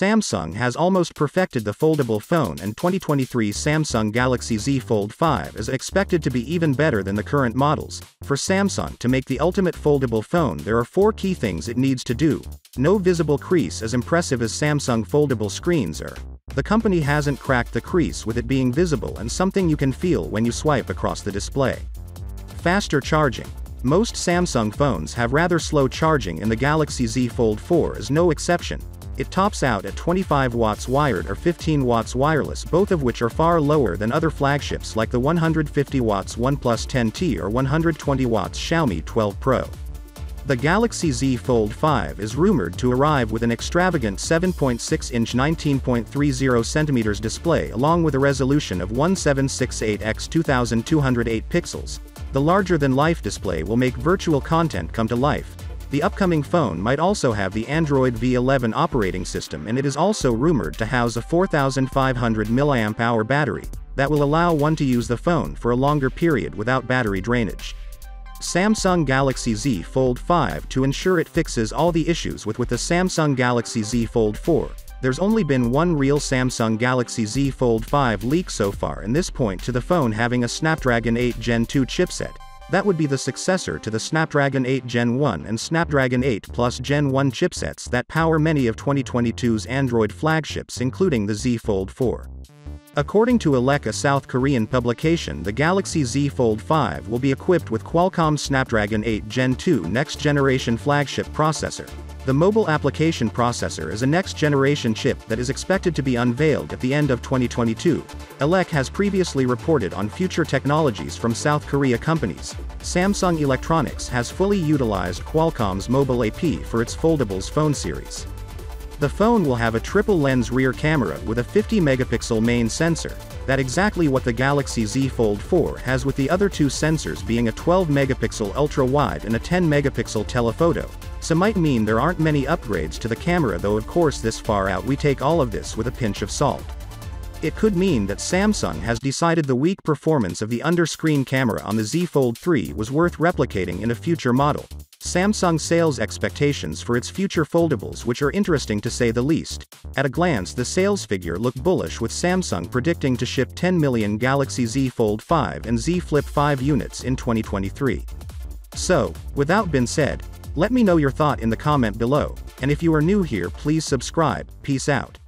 Samsung has almost perfected the foldable phone, and 2023 Samsung Galaxy Z Fold 5 is expected to be even better than the current models. For Samsung to make the ultimate foldable phone, there are four key things it needs to do. No visible crease. As impressive as Samsung foldable screens are, the company hasn't cracked the crease with it being visible and something you can feel when you swipe across the display. Faster charging. Most Samsung phones have rather slow charging, and the Galaxy Z Fold 4 is no exception. It tops out at 25 watts wired or 15 watts wireless, both of which are far lower than other flagships like the 150 watts OnePlus 10T or 120 watts Xiaomi 12 Pro. The Galaxy Z Fold 5 is rumored to arrive with an extravagant 7.6-inch 19.30cm display along with a resolution of 1768x2208 pixels. The larger-than-life display will make virtual content come to life. The upcoming phone might also have the Android V11 operating system, and it is also rumored to house a 4,500 mAh battery that will allow one to use the phone for a longer period without battery drainage. Samsung Galaxy Z Fold 5 to ensure it fixes all the issues with the Samsung Galaxy Z Fold 4. There's only been one real Samsung Galaxy Z Fold 5 leak so far, and this points to the phone having a Snapdragon 8 Gen 2 chipset. That would be the successor to the Snapdragon 8 Gen 1 and Snapdragon 8 Plus Gen 1 chipsets that power many of 2022's Android flagships, including the Z Fold 4. According to Elec, a South Korean publication, the Galaxy Z Fold 5 will be equipped with Qualcomm's Snapdragon 8 Gen 2 next-generation flagship processor. The mobile application processor is a next-generation chip that is expected to be unveiled at the end of 2022. Elec has previously reported on future technologies from South Korea companies. Samsung Electronics has fully utilized Qualcomm's mobile AP for its foldables phone series. The phone will have a triple-lens rear camera with a 50-megapixel main sensor, that's exactly what the Galaxy Z Fold 4 has, with the other two sensors being a 12-megapixel ultra-wide and a 10-megapixel telephoto. So might mean there aren't many upgrades to the camera, though of course this far out we take all of this with a pinch of salt. It could mean that Samsung has decided the weak performance of the under-screen camera on the Z Fold 3 was worth replicating in a future model. Samsung sales expectations for its future foldables, which are interesting to say the least. At a glance, the sales figure look bullish, with Samsung predicting to ship 10 million Galaxy Z Fold 5 and Z Flip 5 units in 2023. So, without being said, let me know your thought in the comment below, and if you are new here, please subscribe. Peace out.